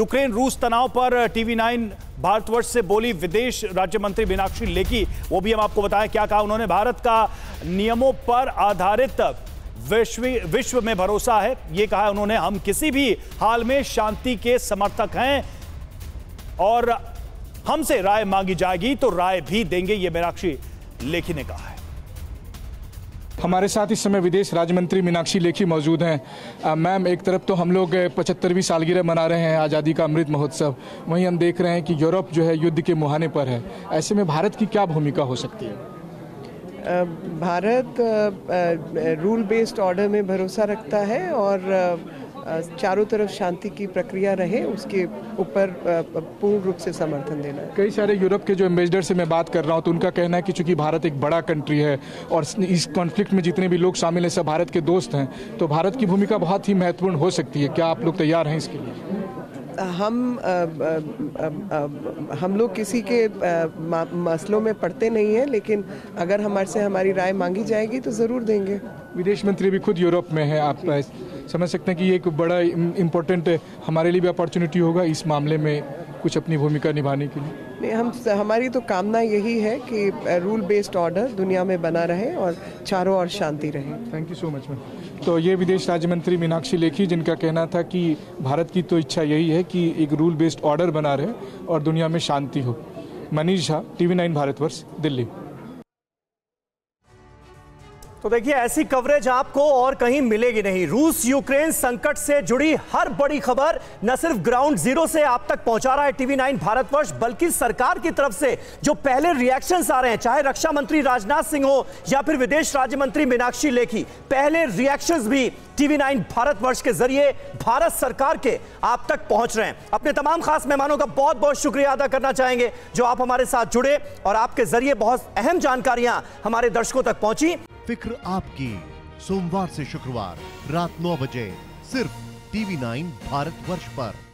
Ukraine रूस तनाव पर टीवी 9 भारतवर्ष से बोली विदेश राज्य मंत्री मीनाक्षी लेखी, वो भी हम आपको बताएं क्या कहा उन्होंने। भारत का नियमों पर आधारित विश्व में भरोसा है, ये कहा उन्होंने। हम किसी भी हाल में शांति के समर्थक हैं और हमसे राय मांगी जाएगी तो राय भी देंगे, ये मीनाक्षी लेखी ने कहा है। हमारे साथ इस समय विदेश राज्य मंत्री मीनाक्षी लेखी मौजूद हैं। मैम, एक तरफ तो हम लोग 75वीं सालगिरह मना रहे हैं आज़ादी का अमृत महोत्सव, वहीं हम देख रहे हैं कि यूरोप जो है युद्ध के मुहाने पर है। ऐसे में भारत की क्या भूमिका हो सकती है? भारत रूल बेस्ड ऑर्डर में भरोसा रखता है और चारों तरफ शांति की प्रक्रिया रहे, उसके ऊपर पूर्ण रूप से समर्थन देना है। कई सारे यूरोप के जो एम्बेसडर से मैं बात कर रहा हूं तो उनका कहना है कि चूंकि भारत एक बड़ा कंट्री है और इस कॉन्फ्लिक्ट में जितने भी लोग शामिल हैं सब भारत के दोस्त हैं, तो भारत की भूमिका बहुत ही महत्वपूर्ण हो सकती है। क्या आप लोग तैयार हैं इसके लिए? हम लोग किसी के मसलों में पड़ते नहीं हैं, लेकिन अगर हमसे हमारी राय मांगी जाएगी तो ज़रूर देंगे। विदेश मंत्री भी खुद यूरोप में है, आप समझ सकते हैं कि ये एक बड़ा इम्पोर्टेंट हमारे लिए भी अपॉर्चुनिटी होगा इस मामले में कुछ अपनी भूमिका निभाने के लिए। नहीं, हमारी तो कामना यही है कि रूल बेस्ड ऑर्डर दुनिया में बना रहे और चारों ओर शांति रहे। Thank you so much ma'am. तो ये विदेश राज्य मंत्री मीनाक्षी लेखी, जिनका कहना था कि भारत की तो इच्छा यही है कि एक रूल बेस्ड ऑर्डर बना रहे और दुनिया में शांति हो। मनीष झा, टीवी 9 भारतवर्ष, दिल्ली। तो देखिए, ऐसी कवरेज आपको और कहीं मिलेगी नहीं। रूस यूक्रेन संकट से जुड़ी हर बड़ी खबर न सिर्फ ग्राउंड जीरो से आप तक पहुंचा रहा है टीवी 9 भारतवर्ष, बल्कि सरकार की तरफ से जो पहले रिएक्शंस आ रहे हैं, चाहे रक्षा मंत्री राजनाथ सिंह हो या फिर विदेश राज्य मंत्री मीनाक्षी लेखी, पहले रिएक्शंस भी टीवी 9 भारतवर्ष के जरिए भारत सरकार के आप तक पहुंच रहे हैं। अपने तमाम खास मेहमानों का बहुत बहुत शुक्रिया अदा करना चाहेंगे जो आप हमारे साथ जुड़े और आपके जरिए बहुत अहम जानकारियां हमारे दर्शकों तक पहुंची। फिक्र आपकी, सोमवार से शुक्रवार रात 9 बजे सिर्फ टीवी 9 भारतवर्ष पर।